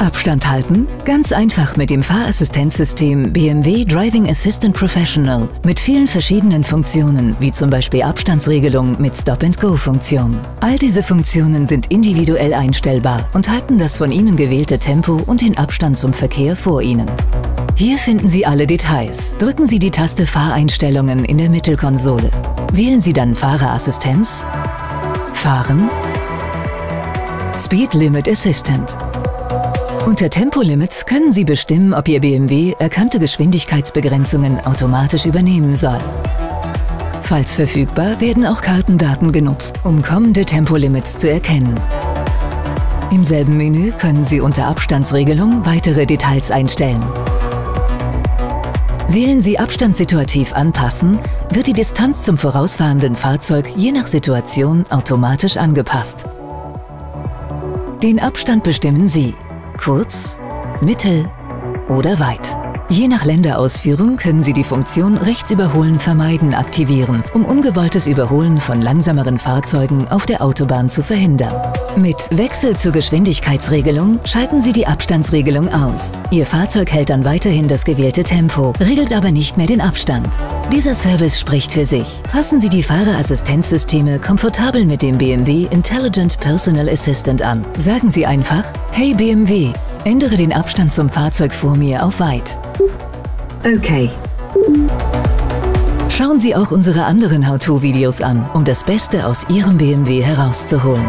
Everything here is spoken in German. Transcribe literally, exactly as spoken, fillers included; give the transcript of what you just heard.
Abstand halten? Ganz einfach mit dem Fahrassistenzsystem B M W Driving Assistant Professional mit vielen verschiedenen Funktionen, wie zum Beispiel Abstandsregelung mit Stop-and-Go-Funktion. All diese Funktionen sind individuell einstellbar und halten das von Ihnen gewählte Tempo und den Abstand zum Verkehr vor Ihnen. Hier finden Sie alle Details. Drücken Sie die Taste Fahreinstellungen in der Mittelkonsole. Wählen Sie dann Fahrerassistenz, Fahren, Speed Limit Assistant. Unter Tempolimits können Sie bestimmen, ob Ihr B M W erkannte Geschwindigkeitsbegrenzungen automatisch übernehmen soll. Falls verfügbar, werden auch Kartendaten genutzt, um kommende Tempolimits zu erkennen. Im selben Menü können Sie unter Abstandsregelung weitere Details einstellen. Wählen Sie Abstand situativ anpassen, wird die Distanz zum vorausfahrenden Fahrzeug je nach Situation automatisch angepasst. Den Abstand bestimmen Sie, kurz, mittel oder weit. Je nach Länderausführung können Sie die Funktion Rechtsüberholen vermeiden aktivieren, um ungewolltes Überholen von langsameren Fahrzeugen auf der Autobahn zu verhindern. Mit Wechsel zur Geschwindigkeitsregelung schalten Sie die Abstandsregelung aus. Ihr Fahrzeug hält dann weiterhin das gewählte Tempo, regelt aber nicht mehr den Abstand. Dieser Service spricht für sich. Fassen Sie die Fahrerassistenzsysteme komfortabel mit dem B M W Intelligent Personal Assistant an. Sagen Sie einfach: Hey B M W, ändere den Abstand zum Fahrzeug vor mir auf weit. Okay. Schauen Sie auch unsere anderen How-To-Videos an, um das Beste aus Ihrem B M W herauszuholen.